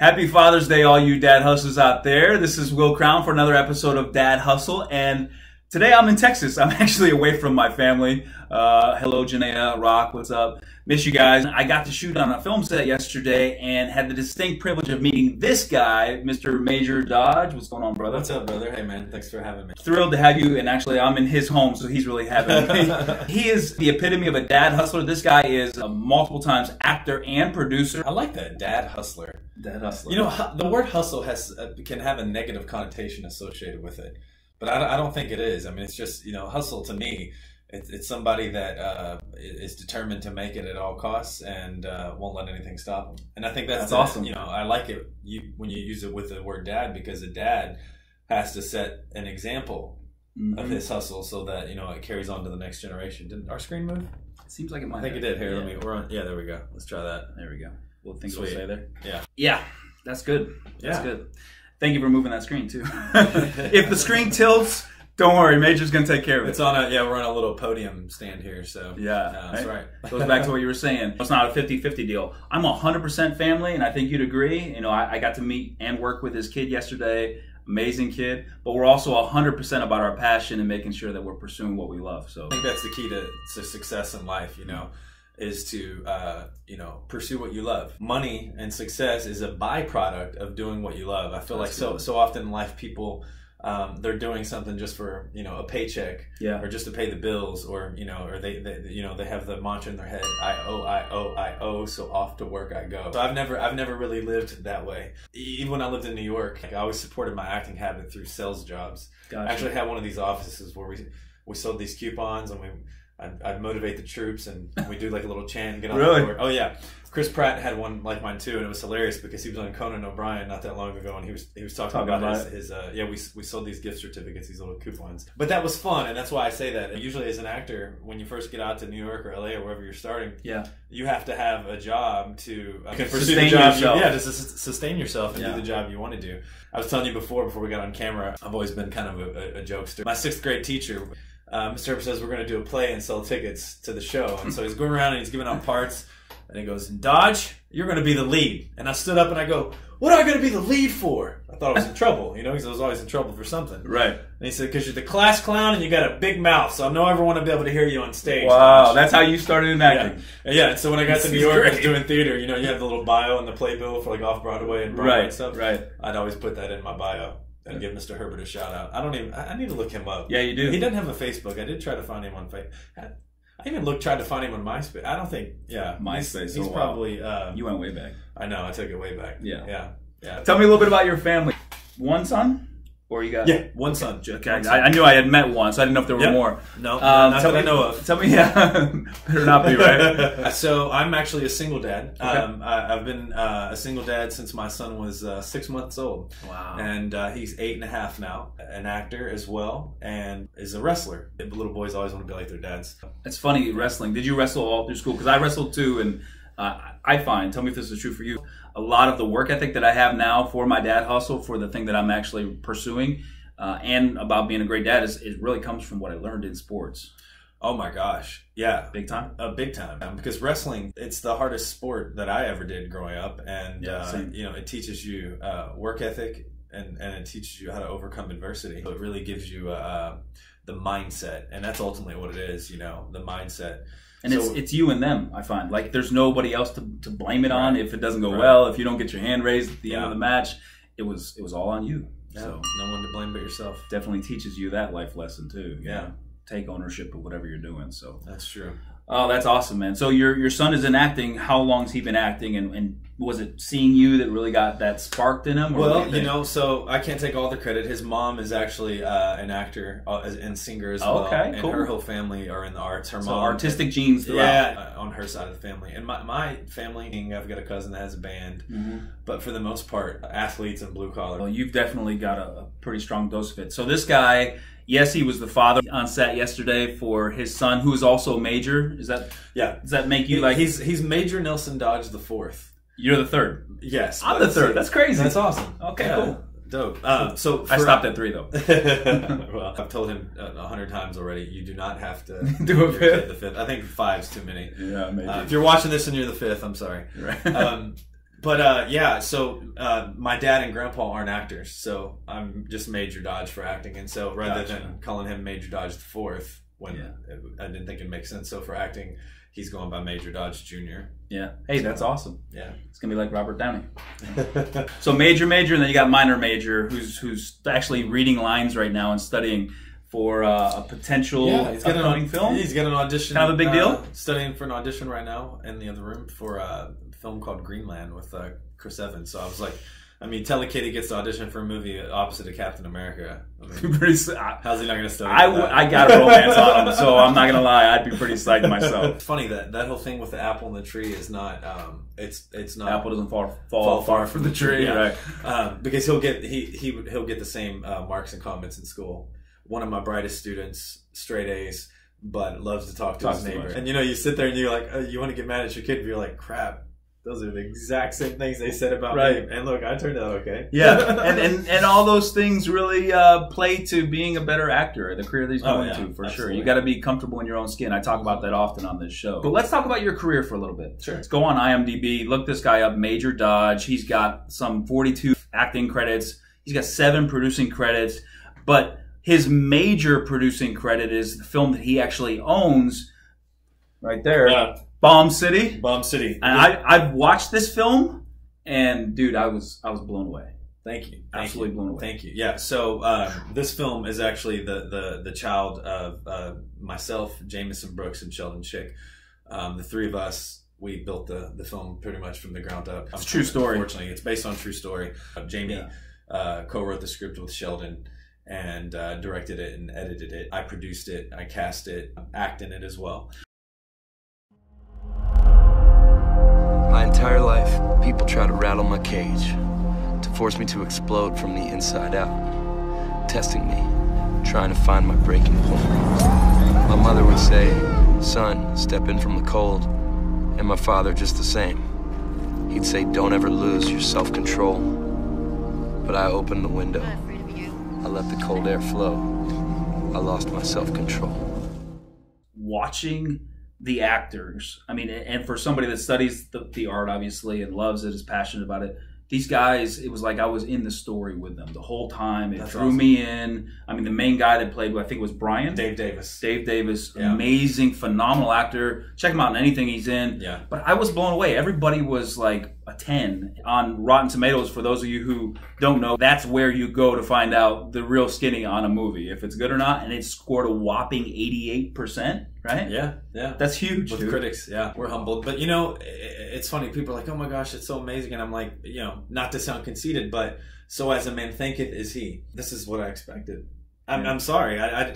Happy Father's Day, all you Dad Hustlers out there. This is Will Crown for another episode of Dad Hustle, and today I'm in Texas. I'm actually away from my family. Hello, Janaea, Rock, what's up? Miss you guys. I got to shoot on a film set yesterday and had the distinct privilege of meeting this guy, Mr. Major Dodge. What's going on, brother? What's up, brother? Hey, man. Thanks for having me. Thrilled to have you, and actually, I'm in his home, so he's really happy. He is the epitome of a dad hustler. This guy is a multiple times actor and producer. I like that, dad hustler. Dad hustler. You know, the word hustle has can have a negative connotation associated with it, but I don't think it is. I mean, it's just, you know, hustle to me, it's somebody that is determined to make it at all costs and won't let anything stop them. And I think that's awesome. You know, I like it when you use it with the word dad, because a dad has to set an example of his hustle so that, you know, it carries on to the next generation. Did our screen move? It seems like it might. I think it did. Here, let me. We're on. Yeah, there we go. Let's try that. There we go. We'll think we'll stay there. Yeah. Yeah, that's good. That's good. Thank you for moving that screen too. If the screen tilts, don't worry, Major's gonna take care of it. It's on a we're on a little podium stand here, so yeah, that's right. Goes back to what you were saying. It's not a 50-50 deal. I'm 100% family, and I think you'd agree. You know, I got to meet and work with his kid yesterday. Amazing kid, but we're also 100% about our passion and making sure that we're pursuing what we love. So I think that's the key to success in life. You know, is to you know, pursue what you love. Money and success is a byproduct of doing what you love. I feel like so often in life, people they're doing something just for, you know, a paycheck, or just to pay the bills, or, you know, or they have the mantra in their head, I owe, so off to work I go. So I've never really lived that way. Even when I lived in New York, I always supported my acting habit through sales jobs. Gotcha. I actually had one of these offices where we sold these coupons, and I'd motivate the troops, and we do like a little chant and get on the board. Oh yeah, Chris Pratt had one like mine too, and it was hilarious because he was on Conan O'Brien not that long ago, and he was talking about his we sold these gift certificates, these little coupons. But that was fun, and that's why I say that. Usually, as an actor, when you first get out to New York or LA or wherever you're starting, you have to have a job to pursue the job. Just to sustain yourself and do the job you want to do. I was telling you before we got on camera, I've always been kind of a jokester. My 6th grade teacher, Mr. Harper, says we're going to do a play and sell tickets to the show. And so he's going around and he's giving out parts. And he goes, Dodge, you're going to be the lead. And I stood up and I go, what am I going to be the lead for? I thought I was in trouble. You know, because I was always in trouble for something. Right. And he said, because you're the class clown and you got a big mouth. So I know everyone will be able to hear you on stage. Wow, Dodge. That's how you started in acting. Yeah, and so when I got to New York, I was doing theater. You know, you have the little bio and the playbill for like off-Broadway and Broadway and stuff. Right. I'd always put that in my bio. And give Mr. Herbert a shout out. I need to look him up. Yeah, you do. He doesn't have a Facebook. I did try to find him on Facebook. I even tried to find him on MySpace. I don't think. Yeah, MySpace. He's probably. You went way back. I know. I took it way back. Yeah. Tell me a little bit about your family. One son, or you got? Yeah, one son. Okay. One son. I knew I had met one, so I didn't know if there were more. No, not that I know of. Tell me. Yeah, better not be, right? So I'm actually a single dad. Okay. I've been a single dad since my son was 6 months old. Wow. And he's 8 and a half now. An actor as well, and is a wrestler. The little boys always want to be like their dads. It's funny, wrestling. Did you wrestle all through school? Because I wrestled too, and I find, tell me if this is true for you, a lot of the work ethic that I have now for my dad hustle, for the thing that I'm actually pursuing, and about being a great dad, it really comes from what I learned in sports. Oh my gosh. Yeah. Big time? Big time. Because wrestling, it's the hardest sport that I ever did growing up. And, you know, it teaches you work ethic, and it teaches you how to overcome adversity. So it really gives you the mindset. And that's ultimately what it is, you know, the mindset. And so, it's you and them, I find. Like, there's nobody else to blame it on if it doesn't go well, if you don't get your hand raised at the end of the match. It was all on you. Yeah. So no one to blame but yourself. Definitely teaches you that life lesson, too. Yeah. You know, take ownership of whatever you're doing. So that's true. Oh, that's awesome, man. So your son is in acting. How long's he been acting, and was it seeing you that really got that sparked in him? Or you know, so I can't take all the credit. His mom is actually an actor and singer as well. Okay, and her whole family are in the arts. Her mom, artistic genes throughout. Yeah, on her side of the family. And my family, I've got a cousin that has a band, but for the most part, athletes and blue collar. Well, you've definitely got a pretty strong dose of it. So this guy... Yes, he was the father on set yesterday for his son, who is also Major. Is that Does that make you like he's Major Nelson Dodge IV? You're the 3rd. Yes, I'm the 3rd. That's crazy. That's awesome. Okay, cool, dope. So I stopped at 3 though. Well, I've told him 100 times already. You do not have to do a 5th. The 5th. I think 5's too many. Yeah, maybe. If you're watching this and you're the 5th, I'm sorry. Right. But yeah, so my dad and grandpa aren't actors, so I'm just Major Dodge for acting. And so rather than calling him Major Dodge the Fourth, when I didn't think it made sense, so for acting, he's going by Major Dodge Jr. Yeah. Hey, so, that's awesome. Yeah. It's gonna be like Robert Downey. So major, and then you got minor major, who's actually reading lines right now and studying for a potential upcoming film. He's got an audition. Kind of a big deal. Studying for an audition right now in the other room for a film called Greenland with Chris Evans. So I was like, I mean, tell a kid he gets to audition for a movie opposite of Captain America. I mean, how's he not going to study? I got a romance on him, so I'm not going to lie. I'd be pretty psyched myself. It's funny that that whole thing with the apple and the tree is not. It's not. Apple doesn't fall far from the tree, right? Because he'll get the same marks and comments in school. One of my brightest students, straight A's, but loves to talk to his neighbor. And you know, you sit there and you're like, oh, you want to get mad at your kid, but you're like, crap, those are the exact same things they said about me. And look, I turned out okay. Yeah, and all those things really play to being a better actor, the career that he's going to, for sure. You got to be comfortable in your own skin. I talk about that often on this show. But let's talk about your career for a little bit. Sure. Let's go on IMDb, look this guy up, Major Dodge. He's got some 42 acting credits. He's got 7 producing credits, but his major producing credit is the film that he actually owns, right there, Bomb City. Bomb City. And I've watched this film, and dude, I was blown away. Thank you. Absolutely blown away. Thank you. Yeah. So this film is actually the child of myself, Jameson Brooks, and Sheldon Schick. The three of us, we built the film pretty much from the ground up. It's a true story. Unfortunately, it's based on a true story. Jamie co-wrote the script with Sheldon, and directed it and edited it. I produced it, I cast it, I act in it as well. My entire life, people try to rattle my cage, to force me to explode from the inside out, testing me, trying to find my breaking point. My mother would say, son, step in from the cold, and my father just the same. He'd say, don't ever lose your self-control. But I opened the window. I let the cold air flow. I lost my self-control. Watching the actors, I mean, and for somebody that studies the art, obviously, and loves it, is passionate about it, these guys, it was like I was in the story with them the whole time. It drew me in. I mean, the main guy that played, I think it was Brian Dave Davis. Dave Davis, amazing, phenomenal actor. Check him out in anything he's in. Yeah. But I was blown away. Everybody was like a 10 on Rotten Tomatoes. For those of you who don't know, that's where you go to find out the real skinny on a movie, if it's good or not. And it scored a whopping 88%, right? Yeah, yeah. That's huge. With critics, yeah. We're humbled. But, you know, it's funny. People are like, oh, my gosh, it's so amazing. And I'm like, you know, not to sound conceited, but so as a man thinketh is he. This is what I expected. I'm sorry. I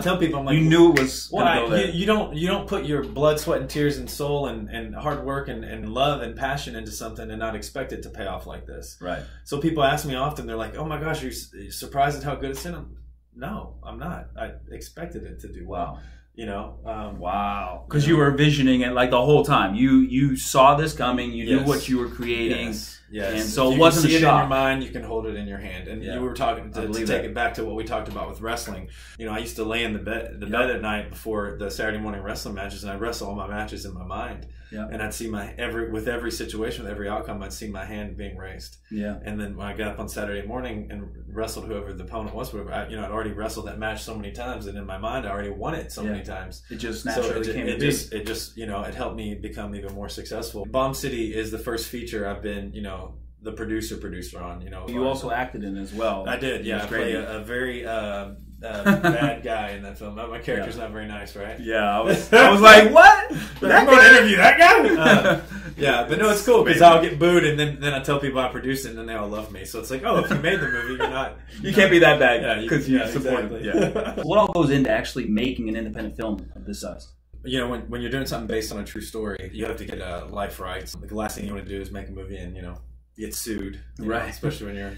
tell people, I'm like, you knew it was. You don't put your blood, sweat, and tears, and soul, and hard work, and love, and passion into something, and not expect it to pay off like this. Right. So people ask me often. They're like, "Oh my gosh, you're surprised at how good it's in." No, I'm not. I expected it to do well. You know. Wow. Because you were envisioning it like the whole time. You saw this coming. You knew what you were creating. Yes. Yes. And so it wasn't a shock. You can see it in your mind, you can hold it in your hand. And you were talking, to take it back to what we talked about with wrestling. You know, I used to lay in the bed at night before the Saturday morning wrestling matches, and I'd wrestle all my matches in my mind. Yeah. And I'd see with every situation, with every outcome, I'd see my hand being raised. Yeah. And then when I got up on Saturday morning and wrestled whoever the opponent was, whatever, I'd already wrestled that match so many times, and in my mind, I already won it so many times. It just naturally came to be. It just you know, it helped me become even more successful. Bomb City is the first feature I've been, you know, the producer on, you know. You also acted in as well. I did, yeah. I played a very bad guy in that film. My character's not very nice, right? Yeah, I was like, what? I'm going to interview that guy? Yeah, but no, it's cool because I'll get booed, and then I tell people I produced it, and then they all love me. So it's like, oh, if you made the movie, you're not. You can't be that bad guy because you support them. Yeah. What all goes into actually making an independent film of this size? You know, when you're doing something based on a true story, you have to get life rights. The last thing you want to do is make a movie and, you know, get sued. Right. Know, especially when you're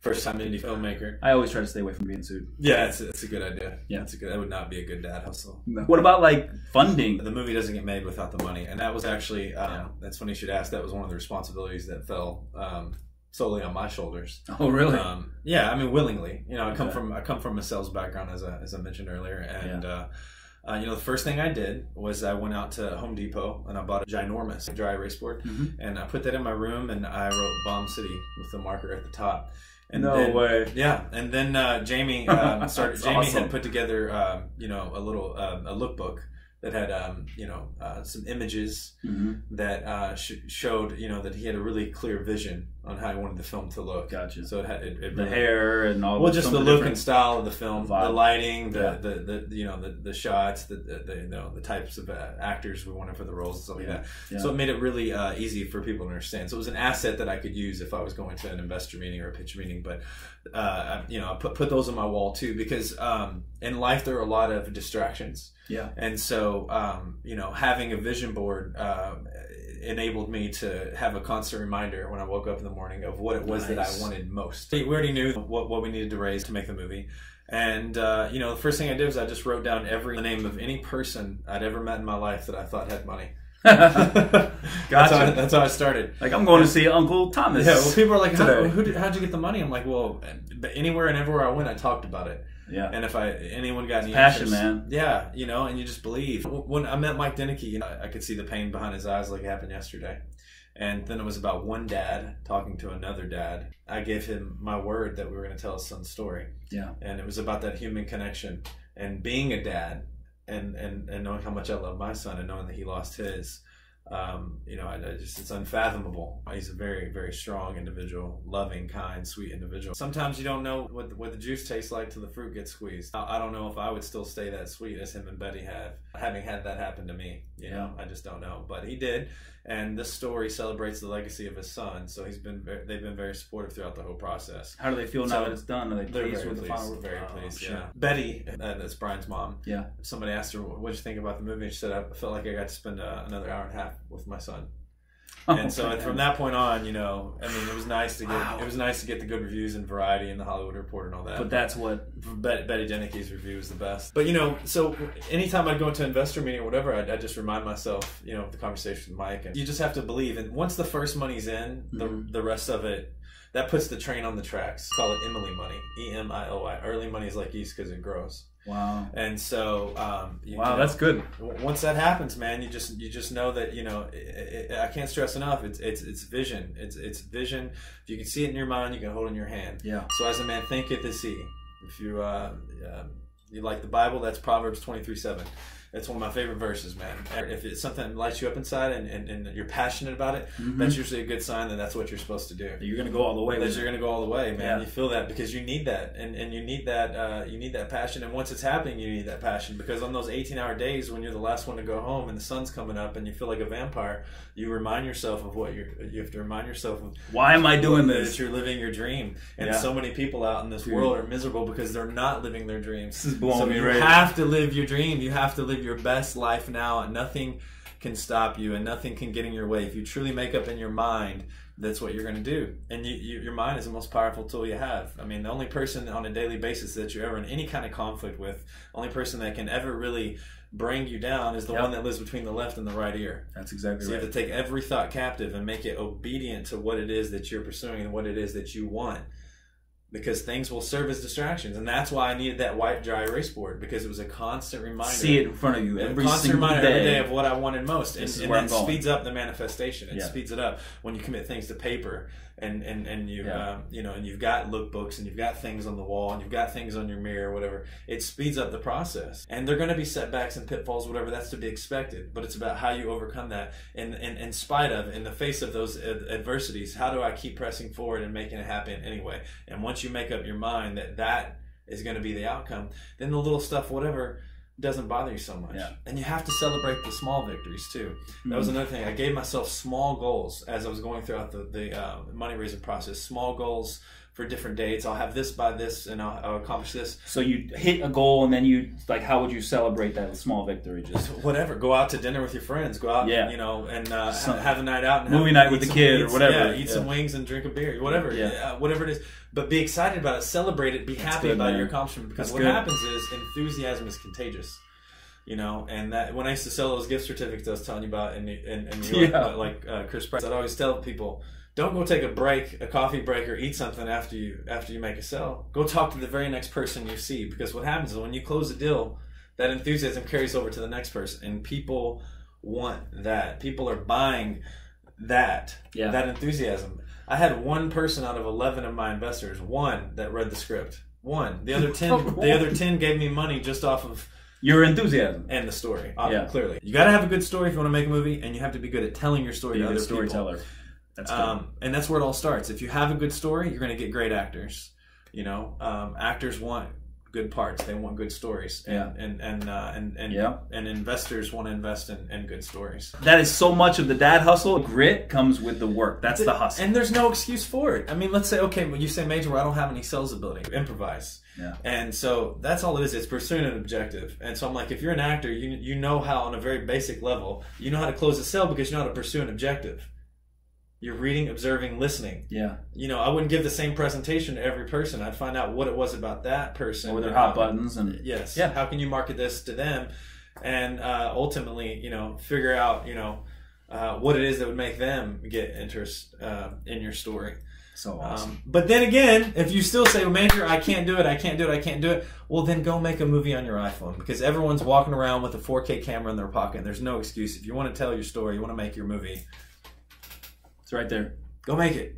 first-time indie filmmaker. I always try to stay away from being sued. Yeah, it's a good idea. Yeah, that would not be a good dad hustle. No. What about, like, funding? The movie doesn't get made without the money. And that was actually, that's funny you should ask, that was one of the responsibilities that fell solely on my shoulders. Oh, really? Yeah, I mean, willingly. You know, I come from a sales background, as I mentioned earlier, and You know, the first thing I did was I went out to Home Depot and I bought a ginormous dry erase board, and I put that in my room and I wrote Bomb City with the marker at the top. And no way. Yeah, and then Jamie had put together you know, a little a lookbook that had you know, some images that showed, you know, that he had a really clear vision on how he wanted the film to look. Gotcha. So it had the hair and all. Well, just the look and style of the film, the lighting, the you know, the shots, the you know, the types of actors we wanted for the roles and stuff like that. Yeah. So it made it really easy for people to understand. So it was an asset that I could use if I was going to an investor meeting or a pitch meeting. But you know, I put those on my wall too, because in life there are a lot of distractions. Yeah. And so, you know, having a vision board enabled me to have a constant reminder when I woke up in the morning of what it was that I wanted most. We already knew what we needed to raise to make the movie. And, you know, the first thing I did was I just wrote down the name of any person I'd ever met in my life that I thought had money. Gotcha. That's how I started. Like, I'm going to see Uncle Thomas. Yeah, well, people are like, how'd you get the money? I'm like, well, anywhere and everywhere I went, I talked about it. Yeah, and if anyone got any passion, man. Yeah, you know, and you just believe. When I met Mike Deneke, you know, I could see the pain behind his eyes, like it happened yesterday. And then it was about one dad talking to another dad. I gave him my word that we were going to tell his son's story. Yeah, and it was about that human connection and being a dad, and knowing how much I love my son and knowing that he lost his. You know, it's unfathomable. He's a very, very strong individual, loving, kind, sweet individual. Sometimes you don't know what the juice tastes like till the fruit gets squeezed. I don't know if I would still stay that sweet as him and Betty have, having had that happen to me. You know, I just don't know. But he did, and this story celebrates the legacy of his son. So they've been very supportive throughout the whole process. How do they feel now that it's done? Are they pleased with the final? Very pleased. Sure. Yeah. Betty, that's Brian's mom. Yeah. Somebody asked her, "What did you think about the movie?" And she said, "I felt like I got to spend another hour and a half with my son." And so from that point on, you know, I mean, it was nice to get it was nice to get the good reviews in Variety and the Hollywood Reporter and all that. But that's what Betty Deneke's review is the best. But you know, so anytime I'd go into an investor meeting or whatever, I'd just remind myself, you know, of the conversation with Mike, and you just have to believe. And once the first money's in, the rest of it, that puts the train on the tracks. Call it Emily money, E-M-I-O-I. Early money is like yeast because it grows. Wow. And so you know, that's good. Once that happens, man, you just know that, you know, I can't stress enough, it's vision. It's vision. If you can see it in your mind, you can hold it in your hand. Yeah. So as a man thinketh, is he. If you you like the Bible, that's Proverbs 23:7. That's one of my favorite verses, man. If it's something that lights you up inside and you're passionate about it, that's usually a good sign that that's what you're supposed to do. You're going to go all the way. That you're going to go all the way, man. Yeah. You feel that because you need that, and you need that passion. And once it's happening, you need that passion, because on those 18-hour days when you're the last one to go home and the sun's coming up and you feel like a vampire, you remind yourself of what you have to remind yourself of. Why am I doing this? That you're living your dream, and so many people out in this world are miserable because they're not living their dreams. This is blowing me right. You have to live your dream. You have to live your best life now, and nothing can stop you and nothing can get in your way. If you truly make up in your mind that's what you're going to do, and your mind is the most powerful tool you have. I mean, the only person on a daily basis that you're ever in any kind of conflict with, only person that can ever really bring you down is the one that lives between the left and the right ear. That's exactly right. So you have to take every thought captive and make it obedient to what it is that you're pursuing and what it is that you want, because things will serve as distractions. And that's why I needed that white dry erase board, because it was a constant reminder. See it in front of you every day of what I wanted most. And that speeds up the manifestation. It speeds it up when you commit things to paper, and you you know, and you've got lookbooks and you've got things on the wall and you've got things on your mirror or whatever. It speeds up the process. And there're going to be setbacks and pitfalls, whatever, that's to be expected. But it's about how you overcome that, and in spite of, in the face of those adversities, how do I keep pressing forward and making it happen anyway? And once you make up your mind that that is going to be the outcome, then the little stuff, whatever, doesn't bother you so much. And you have to celebrate the small victories too. That was another thing. I gave myself small goals as I was going throughout the money raising process. Small goals for different dates. I'll have this by this, and I'll accomplish this. So you hit a goal, and then you, like, how would you celebrate that small victory? Just whatever. Go out to dinner with your friends. Go out, you know, and have a night out, and movie night with the kid, or whatever. Eat some wings and drink a beer, whatever. Whatever it is. But be excited about it. Celebrate it. Be happy about your accomplishment, because what happens is enthusiasm is contagious. You know, and that when I used to sell those gift certificates I was telling you about in New York, like Chris Pratt, I'd always tell people, don't go take a break, a coffee break, or eat something after you make a sale. Go talk to the very next person you see, because what happens is when you close a deal, that enthusiasm carries over to the next person, and people want that. People are buying that, that enthusiasm. I had one person out of 11 of my investors, one that read the script. One. The other 10, the other 10 gave me money just off of your enthusiasm and the story. Yeah. Clearly, you got to have a good story if you want to make a movie, and you have to be good at telling your story to other people. Be a storyteller. That's cool. And that's where it all starts. If you have a good story, you're going to get great actors. You know, actors want good parts. They want good stories, and investors want to invest in good stories. That is so much of the Dad Hustle. Grit comes with the work. That's the hustle, and there's no excuse for it. I mean, let's say, okay, when you say, Major, well, I don't have any sales ability. Improvise. Yeah. And so that's all it is. It's pursuing an objective. And so I'm like, if you're an actor, you know how, on a very basic level, you know how to close a sale because you know how to pursue an objective. You're reading, observing, listening. Yeah. You know, I wouldn't give the same presentation to every person. I'd find out what it was about that person. Or their hot buttons. Yes. Yeah. How can you market this to them? And ultimately, you know, figure out, you know, what it is that would make them get interest in your story. So awesome. But then again, if you still say, well, Major, I can't do it, I can't do it, I can't do it, well, then go make a movie on your iPhone, because everyone's walking around with a 4K camera in their pocket. And there's no excuse. If you want to tell your story, you want to make your movie, right there. Go make it.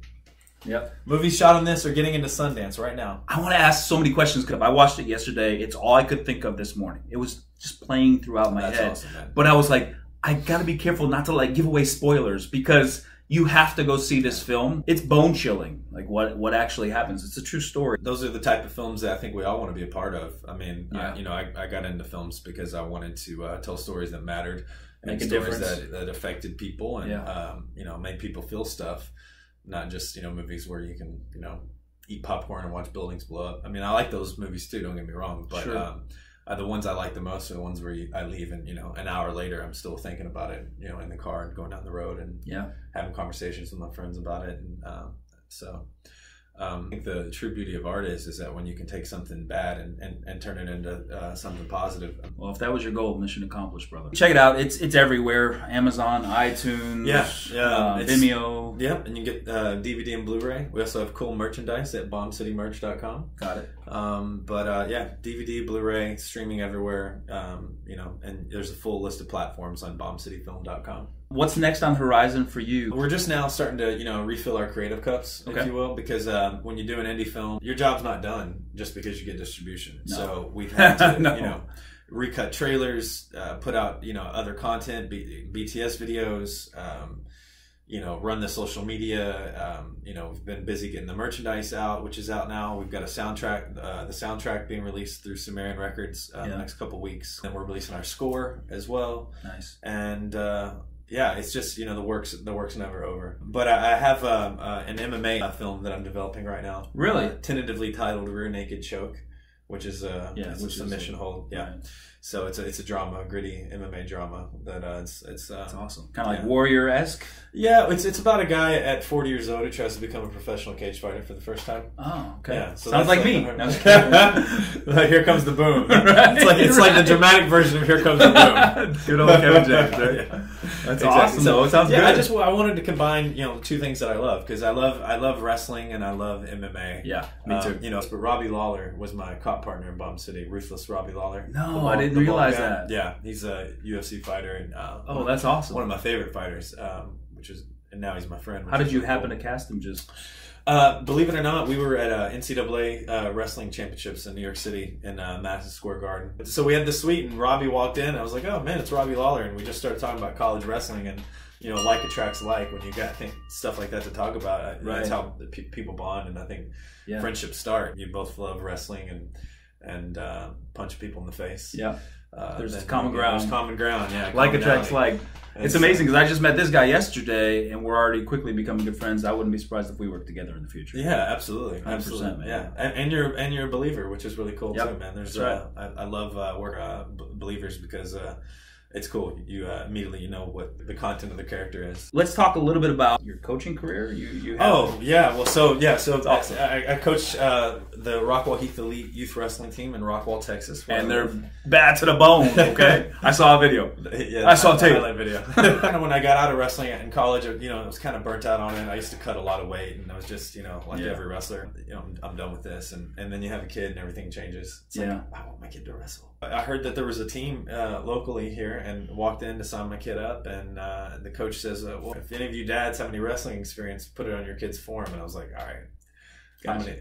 Yep. Movies shot on this are getting into Sundance right now. I want to ask so many questions because I watched it yesterday. It's all I could think of this morning. It was just playing throughout my head. Awesome, but I was like, I got to be careful not to like give away spoilers, because you have to go see this film. It's bone chilling. Like what actually happens. It's a true story. Those are the type of films that I think we all want to be a part of. I mean, I got into films because I wanted to tell stories that mattered. Make a difference. That affected people and you know, made people feel stuff, not just, you know, movies where you can, you know, eat popcorn and watch buildings blow up. I mean, I like those movies too, don't get me wrong, but the ones I like the most are the ones where I leave and, you know, an hour later I'm still thinking about it, you know, in the car and going down the road and having conversations with my friends about it. And I think the true beauty of art is that when you can take something bad and turn it into something positive. Well, if that was your goal, mission accomplished, brother. Check it out. It's everywhere. Amazon, iTunes, Vimeo. Yep, and you get DVD and Blu-ray. We also have cool merchandise at bombcitymerch.com. Got it. Yeah, DVD, Blu-ray, streaming everywhere. You know, and there's a full list of platforms on bombcityfilm.com. What's next on the horizon for you? We're just now starting to, you know, refill our creative cups, if you will, because when you do an indie film, your job's not done just because you get distribution. No. So we've had to, you know, recut trailers, put out, you know, other content, BTS videos, you know, run the social media. You know, we've been busy getting the merchandise out, which is out now. We've got a soundtrack, the soundtrack being released through Sumerian Records the next couple weeks. And we're releasing our score as well. Nice. And, yeah, it's just, you know, the work's never over. But I have an MMA film that I'm developing right now. Really? Tentatively titled Rear Naked Choke, which is a submission hold. Yeah. Right. So it's a drama, gritty MMA drama that it's awesome. Kind of like warrior-esque. Yeah, it's about a guy at 40 years old who tries to become a professional cage fighter for the first time. Oh, okay. Yeah, so sounds like me. No, Here Comes the Boom. Right? It's like the dramatic version of Here Comes the Boom. Good old Kevin James. Right? That's awesome. So it sounds good. I wanted to combine, you know, two things that I love, because I love wrestling and I love MMA. Yeah, me too. You know, but Robbie Lawler was my cop partner in Bomb City. Ruthless Robbie Lawler. No, I didn't realize that. Yeah, he's a UFC fighter and that's awesome. One of my favorite fighters, and now he's my friend. How did you happen to cast him? Just believe it or not, we were at NCAA wrestling championships in New York City in Madison Square Garden. So we had the suite and Robbie walked in. I was like, oh man, it's Robbie Lawler, and we just started talking about college wrestling, and you know, like attracts like. When you got stuff like that to talk about, that's how people bond, and I think friendships start. You both love wrestling and punch people in the face. Yeah. There's common ground. There's common ground, yeah. Like attracts like. It's amazing because I just met this guy yesterday and we're already quickly becoming good friends. I wouldn't be surprised if we work together in the future. Yeah, absolutely. 100%, man. Yeah. And you're a believer, which is really cool too, man. I love believers because it's cool. You immediately know what the content of the character is. Let's talk a little bit about your coaching career. You have I coached the Rockwall Heath Elite Youth Wrestling Team in Rockwall, Texas, and they're bad to the bone. Okay, I saw a video. Yeah, I saw a tape. I like video. Kind of when I got out of wrestling in college, you know, I was kind of burnt out on it. I used to cut a lot of weight, and I was just, you know, like every wrestler, you know, I'm done with this. And then you have a kid, and everything changes. It's like, I want my kid to wrestle. I heard that there was a team locally here and walked in to sign my kid up, and the coach says, well, if any of you dads have any wrestling experience, put it on your kid's form. And I was like, all right. Gotcha.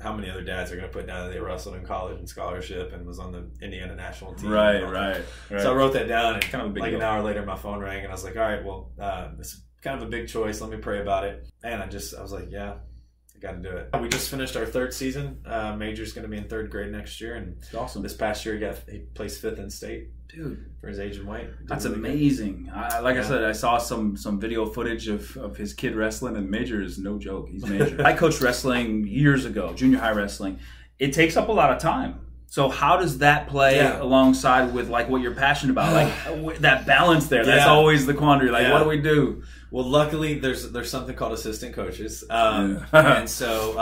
How many other dads are going to put down that they wrestled in college and scholarship and was on the Indiana national team? Right. So I wrote that down, and kind of a big like deal. An hour later my phone rang, and I was like, all right, well, it's kind of a big choice. Let me pray about it. And I was like, yeah. Got to do it. We just finished our third season. Major's going to be in third grade next year, and it's awesome. This past year, he placed fifth in state, dude, for his age and weight. That's really amazing. I said, I saw some video footage of his kid wrestling, and Major is no joke. He's Major. I coached wrestling years ago, junior high wrestling. It takes up a lot of time. So how does that play alongside with like what you're passionate about, like that balance there? That's always the quandary. Like, what do we do? Well, luckily there's something called assistant coaches, and so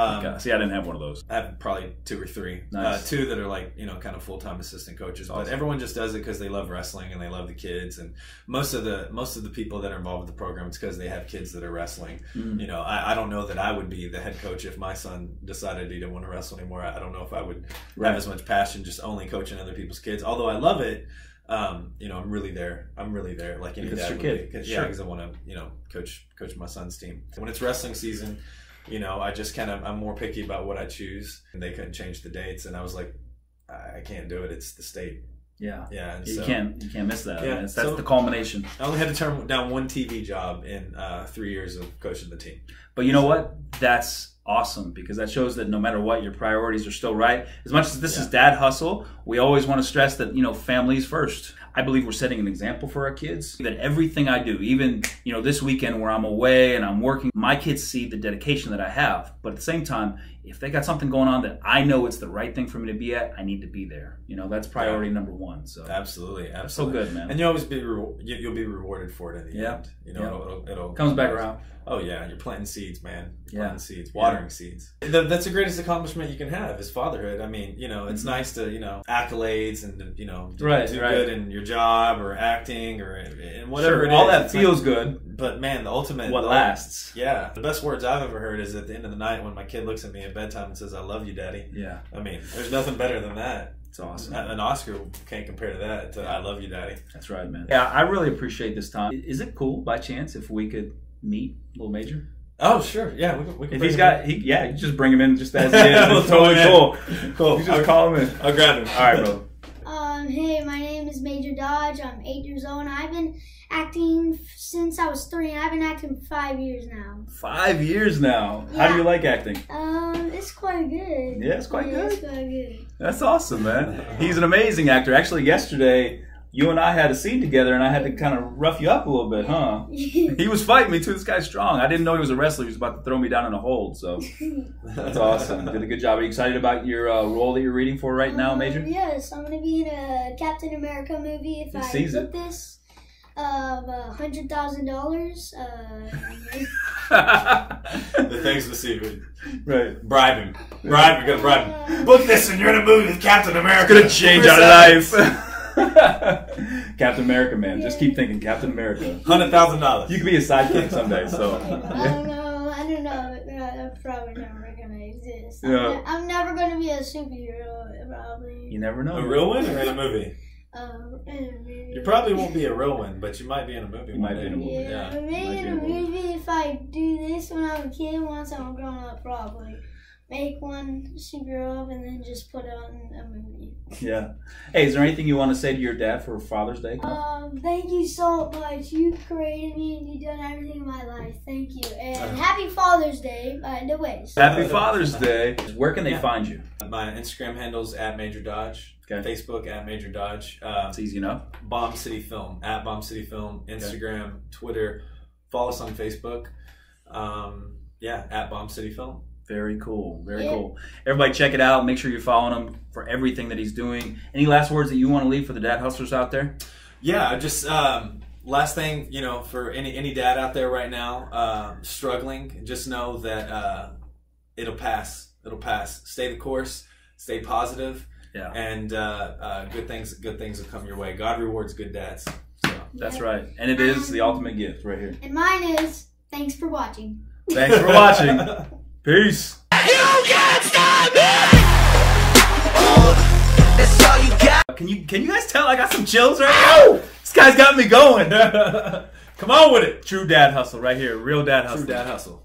see, I didn't have one of those. I have probably two or three, two that are like, you know, kind of full time assistant coaches. Awesome. But everyone just does it because they love wrestling and they love the kids. And most of the people that are involved with the program, it's because they have kids that are wrestling. Mm. You know, I don't know that I would be the head coach if my son decided he didn't want to wrestle anymore. I don't know if I would have as much passion just only coaching other people's kids. Although I love it. You know, I'm really there. Like any dad would be. Because I want to, you know, coach my son's team. When it's wrestling season, you know, I'm more picky about what I choose, and they couldn't change the dates. And I was like, I can't do it. It's the state. Yeah. And you can't miss that. Yeah. That's the culmination. I only had to turn down one TV job in 3 years of coaching the team. But you know what? That's awesome, because that shows that no matter what, your priorities are still right. As much as this is Dad Hustle, we always want to stress that, you know, families first. I believe we're setting an example for our kids, that everything I do, even, you know, this weekend where I'm away and I'm working, my kids see the dedication that I have. But at the same time, if they got something going on that I know it's the right thing for me to be at, I need to be there. You know, that's priority number one. So Absolutely. So good, man. And you'll be rewarded for it in the end. You know, it'll comes back around. Oh yeah, you're planting seeds, man. Watering seeds. That's the greatest accomplishment you can have is fatherhood. I mean, you know, it's nice to, you know, accolades and to, you know, do good in your job or acting or and whatever. Sure, it all is. That it's feels like, good, but man, the ultimate lasts. Yeah, the best words I've ever heard is at the end of the night when my kid looks at me at bedtime and says, "I love you, Daddy." Yeah, I mean, there's nothing better than that. It's awesome. An Oscar can't compare to that. I love you, Daddy. That's right, man. Yeah, I really appreciate this time. Is it cool by chance if we could meet Little Major? Oh sure, yeah. We can if he's got, you just bring him in just as he is. We'll totally cool. You just call him in. I'll grab him. All right, bro. Hey, my name is Major Dodge. I'm 8 years old, and I've been acting since I was 3, and I've been acting for 5 years now. 5 years now. Yeah. How do you like acting? It's quite good. Yeah, it's quite good. It's quite good. That's awesome, man. He's an amazing actor. Actually, yesterday, you and I had a scene together, and I had to kind of rough you up a little bit, huh? He was fighting me, too. This guy's strong. I didn't know he was a wrestler. He was about to throw me down in a hold, so that's awesome. Did a good job. Are you excited about your role that you're reading for right now, Major? Yes, I'm going to be in a Captain America movie if I get this. $100,000. The things received. Right. Bribe him. Book this and you're in a movie with Captain America. It's going to change our life. Captain America, man. Just keep thinking Captain America. $100,000. You could be a sidekick someday, so. I don't know. That's probably never going to exist. Yeah. I'm never going to be a superhero, probably. You never know. A real one or in a movie? In a movie. You probably won't be a real one, but you might be in a movie. Yeah. Maybe in a movie if I do this when I'm a kid, once I'm grown up, probably. Make one superhero up and then just put on a movie. Yeah. Hey, is there anything you want to say to your dad for Father's Day? Thank you so much. You created me and you've done everything in my life. Thank you. And happy Father's Day, by the way. Happy Father's Day. Where can they find you? My Instagram handle's @MajorDodge. Okay. Facebook @MajorDodge. It's easy enough. Bomb City Film @BombCityFilm. Instagram, Twitter. Follow us on Facebook. @BombCityFilm. Very cool. Very cool. Everybody check it out. Make sure you're following him for everything that he's doing. Any last words that you want to leave for the dad hustlers out there? Yeah, just last thing, you know, for any dad out there right now struggling, just know that it'll pass. It'll pass. Stay the course. Stay positive. Yeah. And good things will come your way. God rewards good dads. So. That's right. And it is the ultimate gift right here. And mine is thanks for watching. Thanks for watching. Peace. You can't stop me. That's all you got. Can you guys tell I got some chills right now? This guy's got me going. Come on with it. True dad hustle right here. Real dad hustle. True dad hustle.